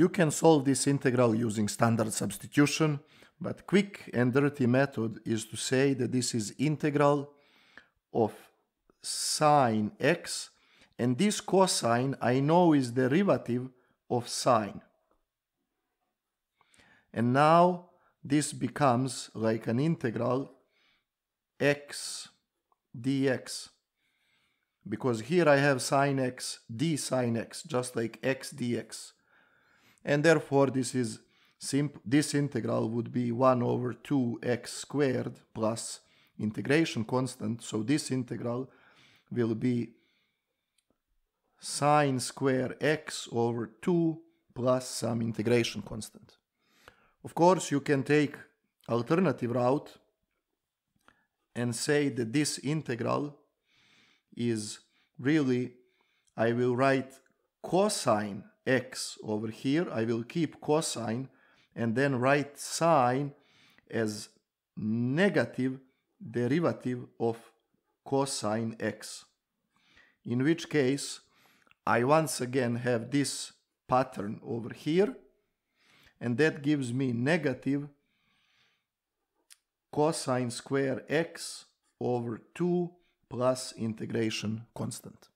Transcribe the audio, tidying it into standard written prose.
You can solve this integral using standard substitution, but quick and dirty method is to say that this is integral of sine x, and this cosine I know is derivative of sine. And now this becomes like an integral x dx, because here I have sine x d sine x, just like x dx, and therefore this is simple. This integral would be 1/2x² plus integration constant, so this integral will be sine square x over 2 plus some integration constant. Of course, you can take alternative route and say that this integral is really, I will write cosine x over here, I will keep cosine and then write sine as negative derivative of cosine x, in which case I once again have this pattern over here, and that gives me negative cosine square x over 2 plus integration constant.